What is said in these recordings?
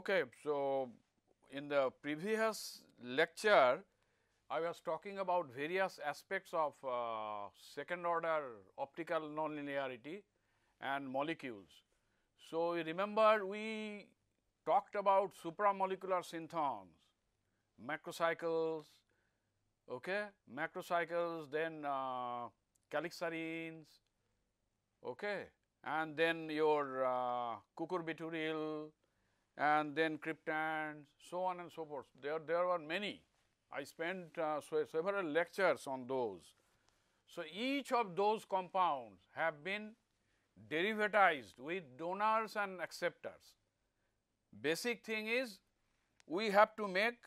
Okay, so in the previous lecture, I was talking about various aspects of second order optical nonlinearity and molecules. So, you remember we talked about supramolecular synthons, macrocycles, okay, then calixarenes, okay, and then your cucurbituril, and then cryptans, so on and so forth. There were many. I spent several lectures on those. So, each of those compounds have been derivatized with donors and acceptors. Basic thing is we have to make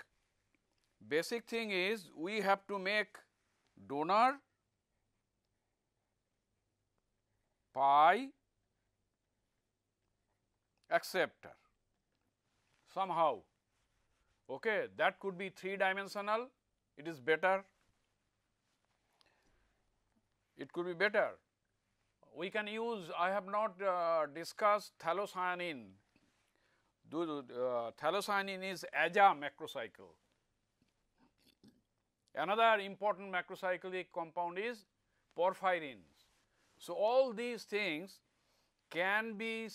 donor pi acceptor somehow, okay. That could be 3-dimensional, it is better, it could be better. We can use, I have not discussed thalocyanin. Thalocyanin is AJA macrocycle. Another important macrocyclic compound is porphyrins. So, all these things can be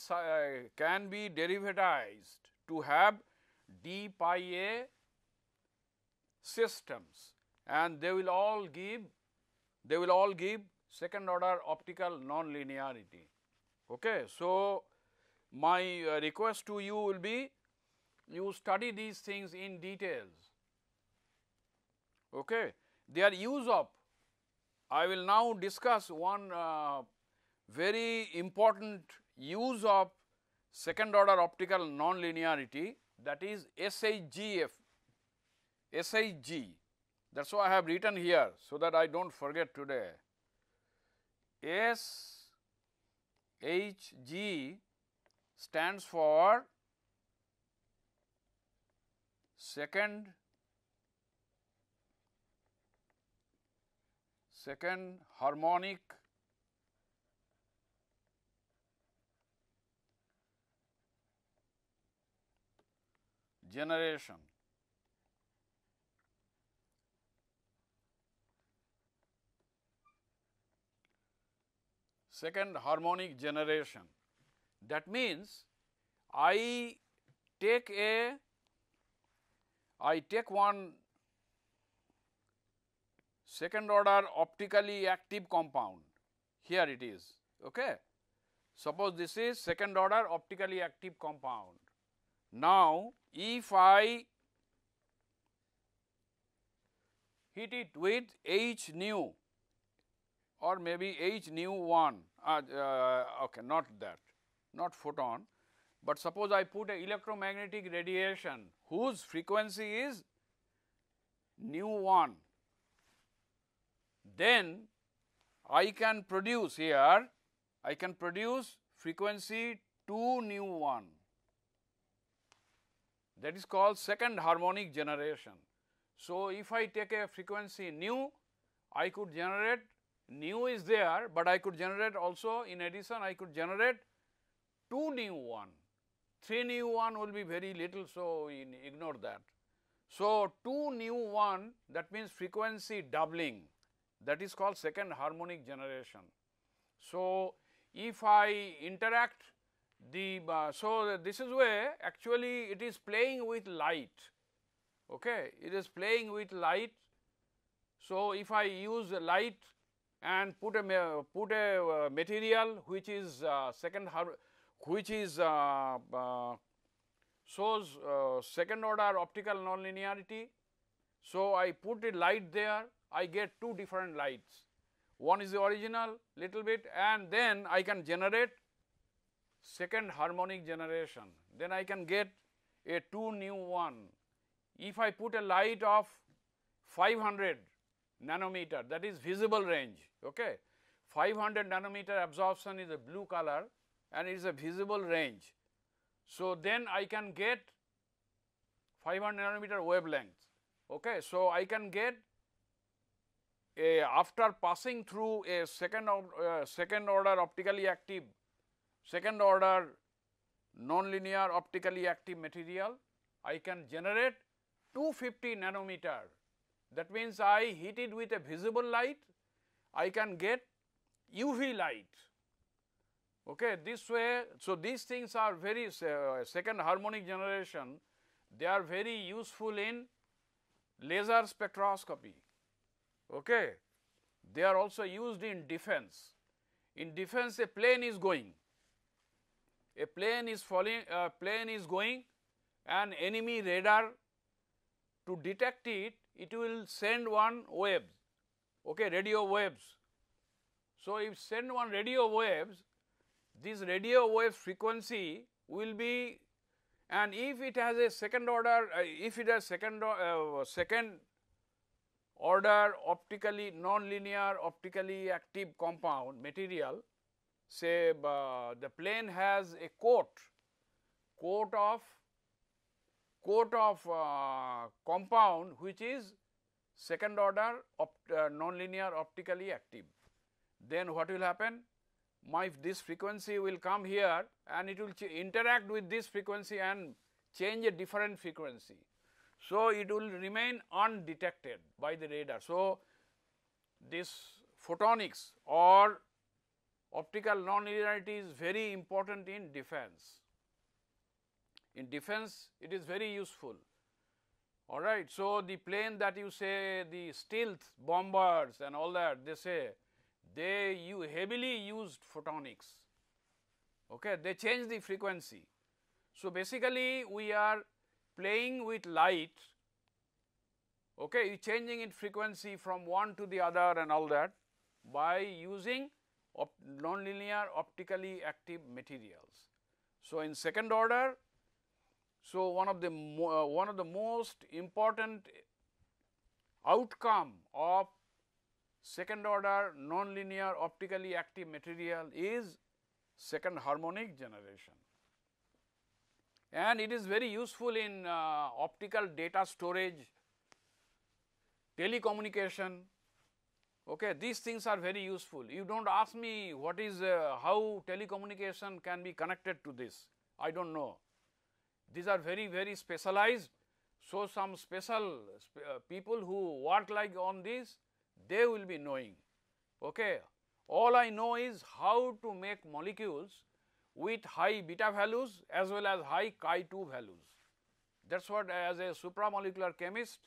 derivatized to have d pi a systems, and they will all give second order optical nonlinearity. Okay, so my request to you will be, you study these things in details. Okay, their use of, I will now discuss one very important use of second order optical nonlinearity, that is SHGF, SHG. That is why I have written here, so that I do not forget today. SHG stands for second harmonic generation. Second harmonic generation. That means I take one second order optically active compound. Here it is. Okay. Suppose this is second order optically active compound. Now, if I hit it with H nu, or maybe H nu 1, okay, not that, not photon, but suppose I put an electromagnetic radiation whose frequency is nu 1, then I can produce here, I can produce frequency 2 nu 1. That is called second harmonic generation. So, if I take a frequency nu, I could generate, nu is there, but I could generate also, in addition, I could generate 2 nu 1, 3 nu 1 will be very little, so ignore that. So, 2 nu 1, that means frequency doubling, that is called second harmonic generation. So, if I interact so this is where actually it is playing with light, okay, it is playing with light. So, if I use light and put a material which is second order optical nonlinearity. So, I put a light there, I get two different lights, one is the original little bit, and then I can generate second harmonic generation, then I can get a 2 nu 1. If I put a light of 500 nanometer, that is visible range, okay. 500 nanometer absorption is a blue color and it is a visible range. So, then I can get 500 nanometer wavelength, okay. So, I can get a, after passing through a second order optically active, second order nonlinear optically active material, I can generate 250 nanometer. That means, I hit it with a visible light, I can get UV light. Okay, this way, so these things are very second harmonic generation, they are very useful in laser spectroscopy. Okay. They are also used in defense. In defense, a plane is going, a plane is falling, a plane is going, an enemy radar, to detect it, it will send one wave, okay, radio waves. So, if send one radio waves, this radio wave frequency will be, and if it has a second order, second order optically non-linear optically active compound material, say the plane has a coat of compound which is second order non-linear optically active, then what will happen? This frequency will come here and it will interact with this frequency and change a different frequency. So, it will remain undetected by the radar. So, this photonics or optical nonlinearity is very important in defense. In defense, it is very useful. All right. So, the plane that you say, the stealth bombers and all that, they say you heavily used photonics. Okay. They change the frequency. So, basically, we are playing with light, okay, changing its frequency from one to the other and all that by using nonlinear optically active materials. So, in second order, so one of the most important outcome of second order nonlinear optically active material is second harmonic generation. And it is very useful in optical data storage, telecommunication. Okay, these things are very useful. You do not ask me what is how telecommunication can be connected to this. I do not know. These are very specialized. So, some special people who work like on this, they will be knowing. Okay, all I know is how to make molecules with high beta values as well as high Ki2 values. That is what, as a supramolecular chemist,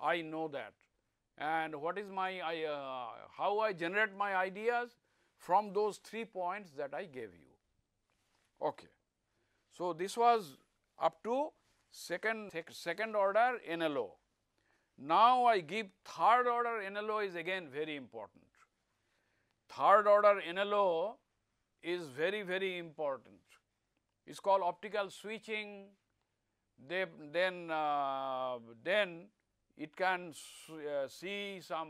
I know that. And what is my, how I generate my ideas from those 3 points that I gave you. Okay. So, this was up to second order NLO. Now, I give third order NLO is again very important. Third order NLO is very important. It is called optical switching. Then it can see some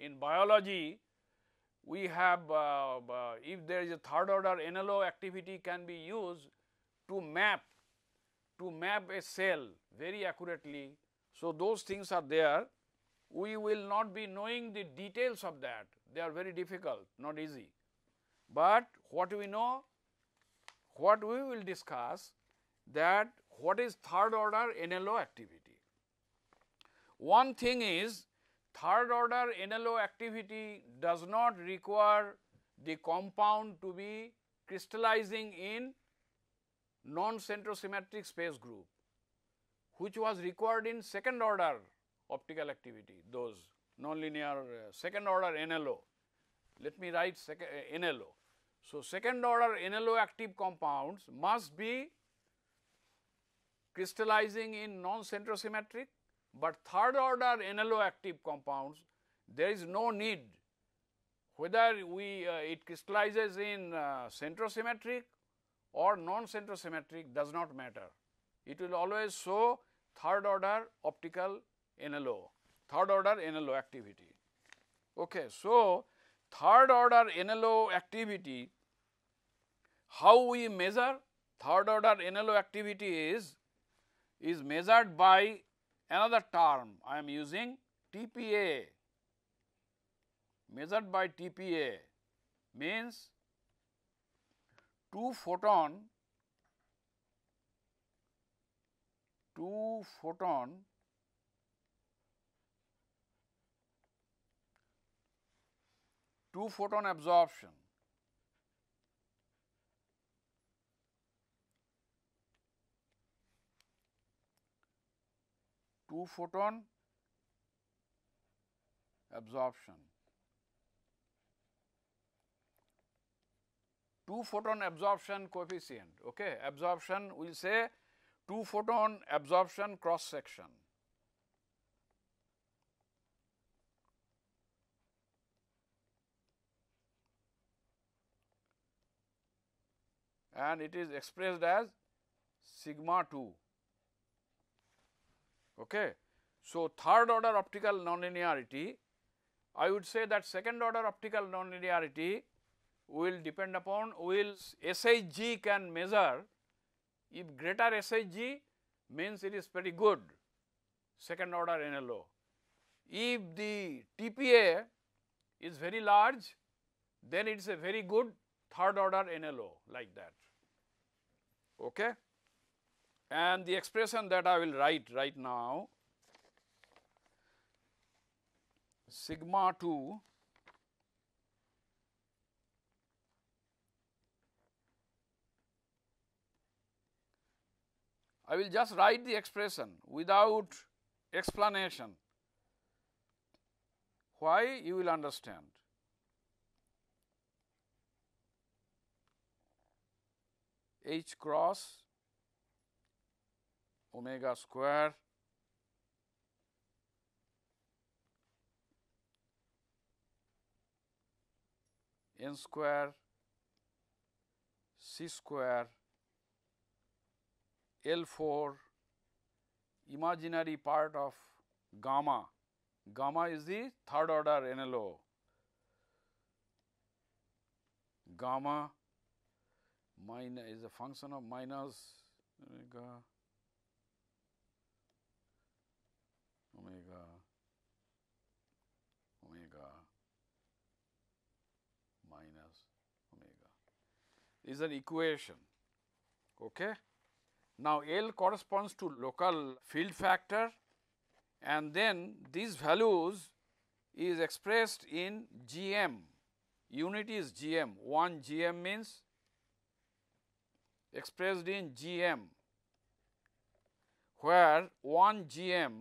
in biology. We have if there is a third order NLO activity can be used to map a cell very accurately. So, those things are there. We will not be knowing the details of that. They are very difficult, not easy. But what we know, what we will discuss, that what is third order NLO activity. One thing is, third order NLO activity does not require the compound to be crystallizing in non-centrosymmetric space group, which was required in second order optical activity, those nonlinear second order NLO. Let me write NLO. So, second order NLO active compounds must be crystallizing in non-centrosymmetric, but third order NLO active compounds, there is no need whether it crystallizes in centrosymmetric or non-centrosymmetric, does not matter. It will always show third order optical NLO, third order NLO activity. Okay, so, third order NLO activity, how we measure third order NLO activity is measured by another term I am using, TPA. Measured by TPA means two photon two photon absorption. Two photon absorption. Two photon absorption coefficient, okay. Absorption, we will say two photon absorption cross section. And it is expressed as sigma 2. Okay. So, third order optical nonlinearity, I would say that second order optical nonlinearity will depend upon SHG can measure. If greater SHG means it is pretty good second order NLO. If the TPA is very large, then it is a very good third order NLO, like that. Okay. And the expression that I will write right now, sigma 2 I will just write the expression without explanation. Why? You will understand. H cross omega square n square c square L4 imaginary part of gamma. Gamma is the third order NLO. Gamma minus is a function of minus omega minus omega is an equation. Okay. Now, L corresponds to local field factor, and then these values is expressed in GM. Unit is GM. 1 GM means expressed in GM, where 1 GM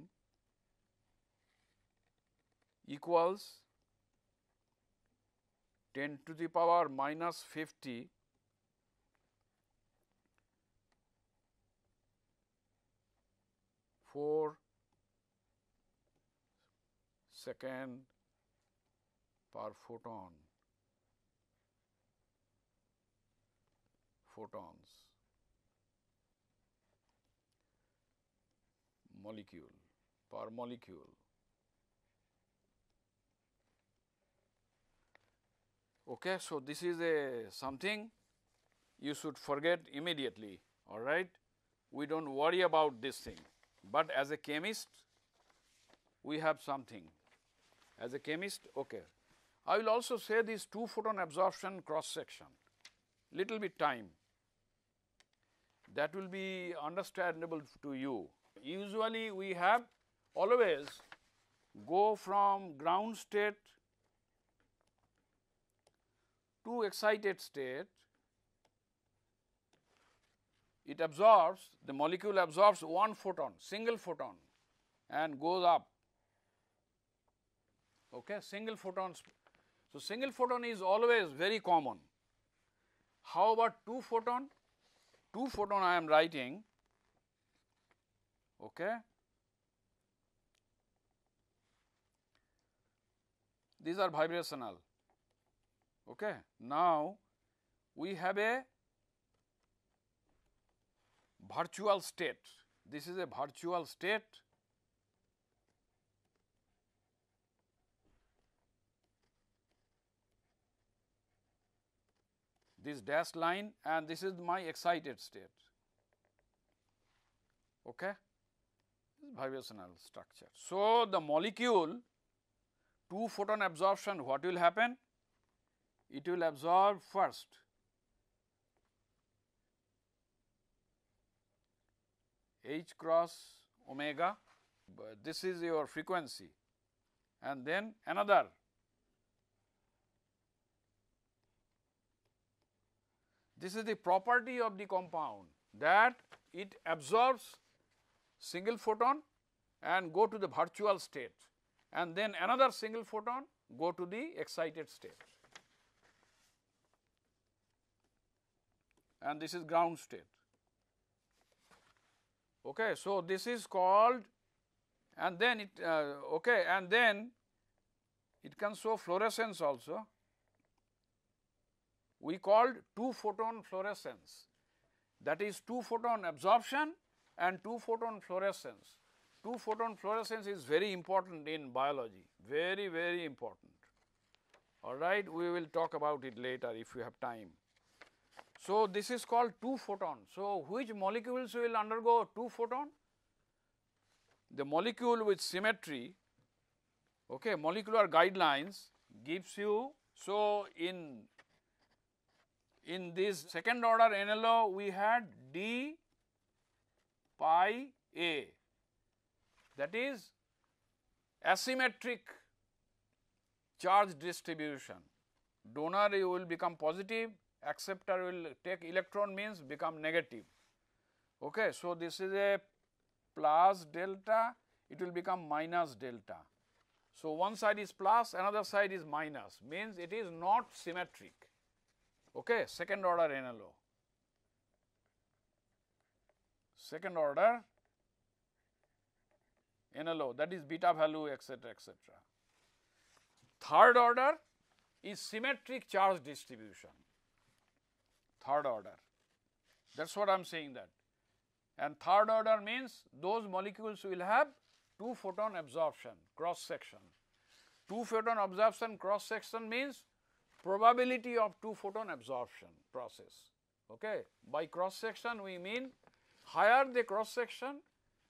equals 10 to the power minus 50 4 seconds per photon, molecule per molecule. Okay, so this is a something you should forget immediately, all right. We do not worry about this thing. But as a chemist, we have something. As a chemist, okay. I will also say this two photon absorption cross section, little bit time. That will be understandable to you. Usually, we have always go from ground state to excited state. It absorbs, the molecule absorbs one photon, single photon, and goes up, okay, single photons. So, single photon is always very common. How about two photon? Two photon I am writing, okay. These are vibrational, okay. Now, we have a virtual state. This is a virtual state. This dashed line, and this is my excited state. Okay, vibrational structure. So the molecule, two photon absorption. What will happen? It will absorb first H cross omega, but this is your frequency, and then another. This is the property of the compound, that it absorbs single photon and go to the virtual state, and then another single photon go to the excited state, and this is ground state. Okay, so this is called, and then it okay, and then it can show fluorescence also. We called two photon fluorescence, that is two photon absorption and two photon fluorescence. Two photon fluorescence is very important in biology, very important. All right, we will talk about it later if you have time. So this is called two photon. So which molecules will undergo two photon? The molecule with symmetry, okay, molecular guidelines gives you. So in this second order NLO we had D pi A, that is asymmetric charge distribution. Donor you will become positive, acceptor will take electron means become negative. Okay, so this is a plus delta, it will become minus delta. So one side is plus, another side is minus, means it is not symmetric. Okay, second order NLO. Second order NLO, that is beta value, etc., etc. Third order is symmetric charge distribution. Third order, that is what I am saying that. And third order means those molecules will have two photon absorption cross section. Two photon absorption cross section means probability of two photon absorption process. Okay. By cross section we mean higher the cross section,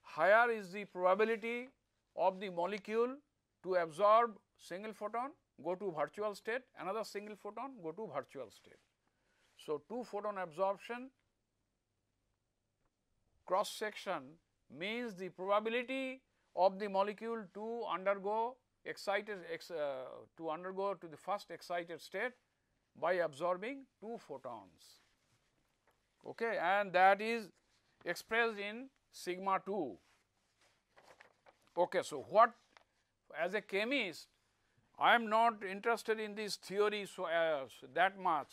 higher is the probability of the molecule to absorb single photon, go to virtual state, another single photon, go to virtual state. So two photon absorption cross section means the probability of the molecule to undergo excited to the first excited state by absorbing two photons. Okay, and that is expressed in sigma 2. Okay, so what, as a chemist, I am not interested in this theory so that much,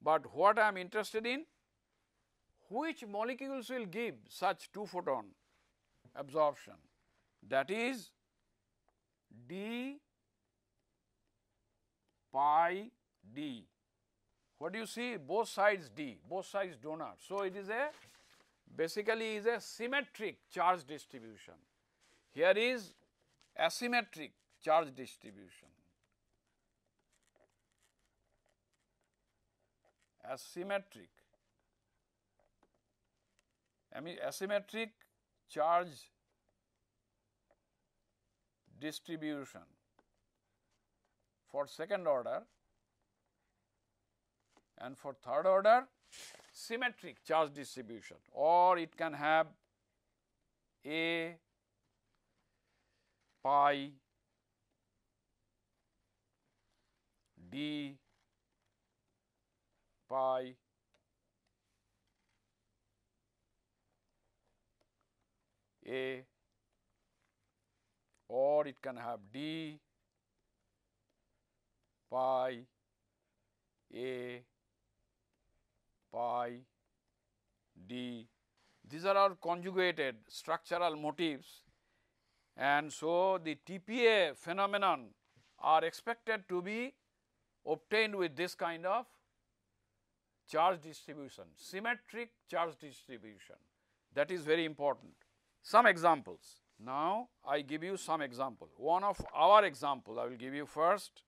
but what I am interested in, which molecules will give such two photon absorption, that is D pi D. What do you see? Both sides D, both sides donor. So it is a basically is a symmetric charge distribution. Here is asymmetric charge distribution. Asymmetric. I mean asymmetric charge distribution for second order, and for third order symmetric charge distribution, or it can have A pi D pi A, or it can have D pi A pi D. These are all conjugated structural motifs, and so the TPA phenomenon are expected to be obtained with this kind of charge distribution, symmetric charge distribution. That is very important. Some examples. Now, I give you some example. One of our example I will give you first.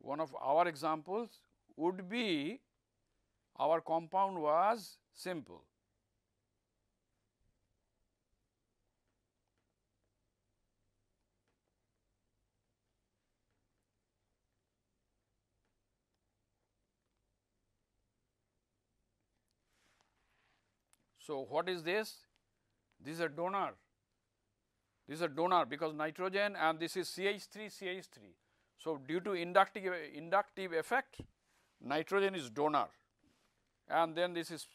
One of our examples would be, our compound was simple. So what is this? This is a donor. This is a donor because nitrogen, and this is CH3. So, due to inductive effect, nitrogen is donor, and then this is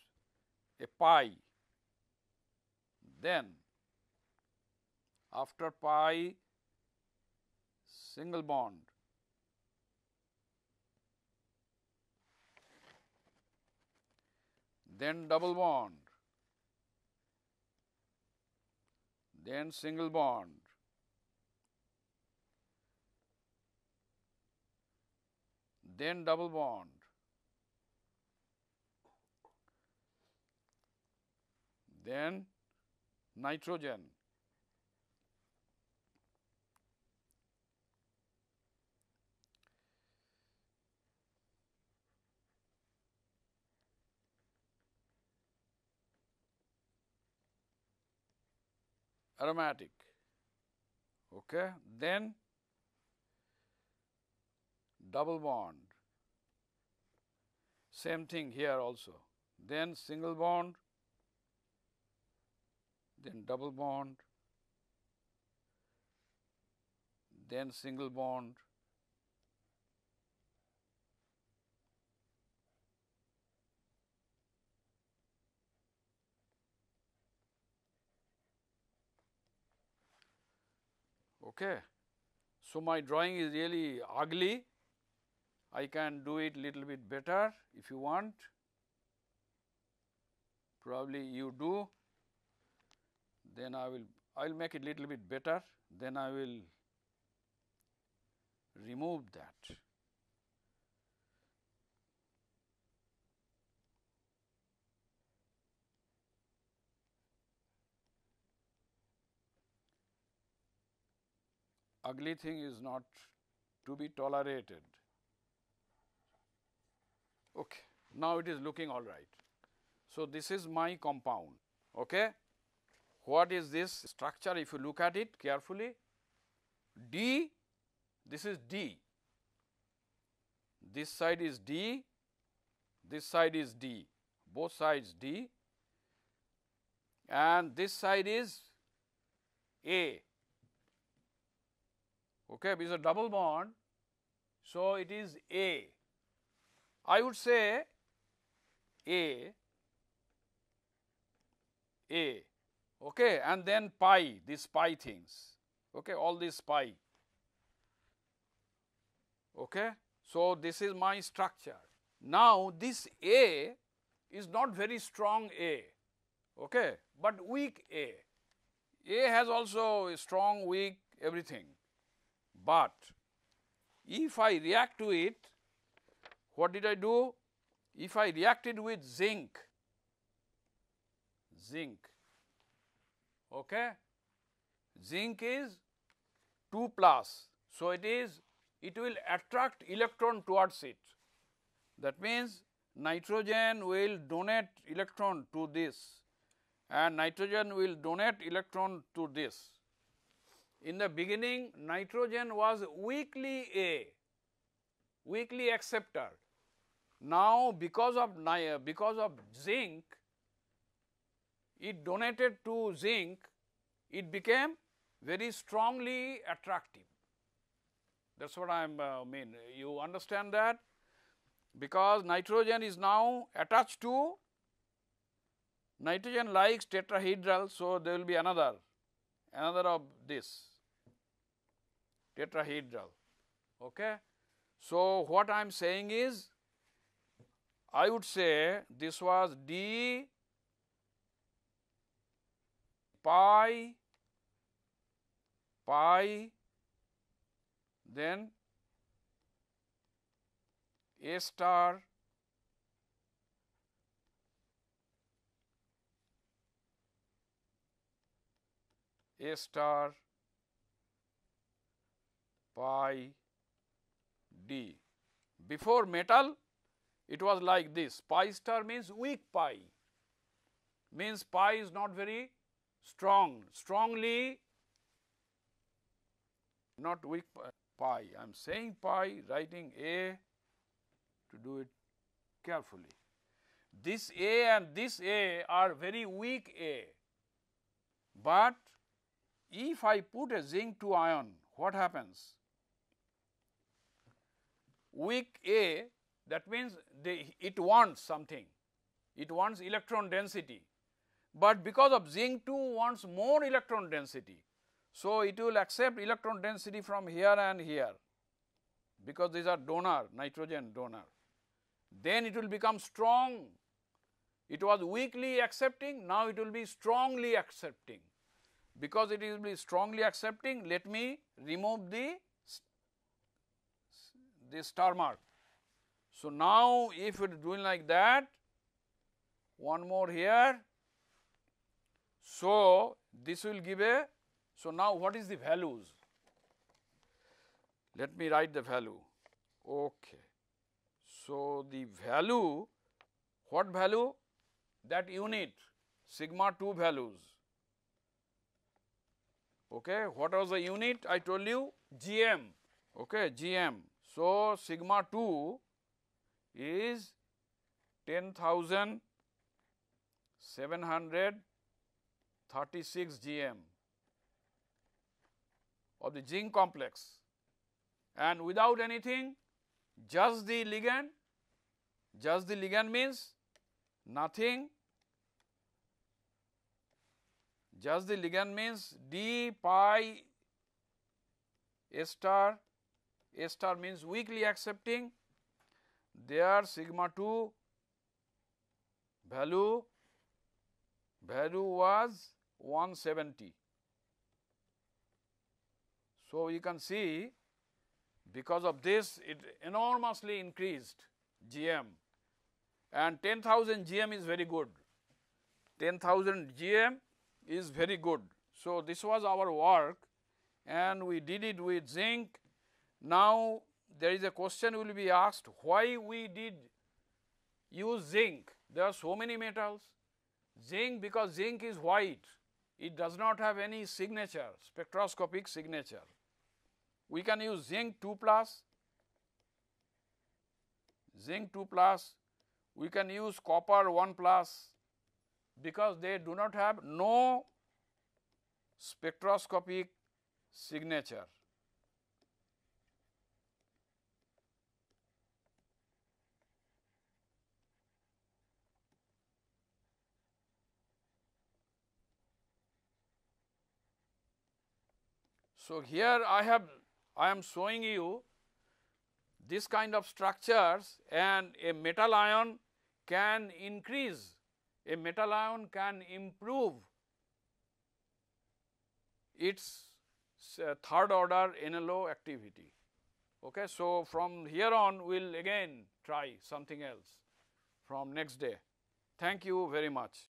a pi. Then after pi, single bond, then double bond, then single bond, then double bond, then nitrogen, aromatic, okay, then double bond, same thing here also, then single bond, then double bond, then single bond, okay. So, my drawing is really ugly. I can do it little bit better if you want, probably you do. Then I will make it little bit better, then I will remove that. Ugly thing is not to be tolerated. Okay. Now it is looking all right. So, this is my compound. Okay. What is this structure? If you look at it carefully, D, this is D, this side is D, this side is D, both sides D, and this side is A, okay, because a double bond, so it is A. I would say A. Okay, and then pi, these pi things, okay, all these pi, okay. So, this is my structure. Now, this A is not very strong A, okay, but weak A. A has also a strong, weak, everything, but if I react to it, what did I do? If I reacted with zinc, okay, zinc is 2+, so it will attract electron towards it. That means nitrogen will donate electron to this, and nitrogen will donate electron to this. In the beginning, nitrogen was weakly A, weakly acceptor. Now, because of zinc, it donated to zinc, it became very strongly attractive. That is what I mean. You understand that? Because nitrogen is now attached to, nitrogen likes tetrahedral, so there will be another of this tetrahedral. Okay? So, what I am saying is, I would say this was D, pi, then A', A', pi, D. Before metal, it was like this. Pi' means weak pi, means pi is not very strongly, not weak pi. I am saying pi, writing A to do it carefully. This A and this A are very weak A, But if I put a zinc 2 ion, what happens? Weak A, that means it wants something, it wants electron density, but because of zinc 2 wants more electron density. So, it will accept electron density from here and here, because these are donor, nitrogen donor. Then it will become strong. It was weakly accepting, now it will be strongly accepting. Because it will be strongly accepting, let me remove the star mark. So, now if it is doing like that, one more here. So, this will give a, so now what is the values? Let me write the value. Okay. So, the value, what value? That unit sigma 2 values. Okay. What was the unit? I told you GM. Okay, GM. So, sigma 2 is 10,736 GM of the zinc complex, and without anything, just the ligand. Just the ligand means nothing. Just the ligand means D pi A star. A star means weakly accepting. Their sigma 2 value was 170. So, you can see because of this it enormously increased GM, and 10,000 GM is very good. 10,000 GM is very good. So, this was our work and we did it with zinc. Now, there is a question will be asked, why we did use zinc? There are so many metals. Zinc, because zinc is white, it does not have any signature, spectroscopic signature. We can use zinc 2+, we can use copper 1+, because they do not have no spectroscopic signature. So, here I am showing you this kind of structures, and a metal ion can increase, a metal ion can improve its third order NLO activity. Okay. So, from here on we will again try something else from next day. Thank you very much.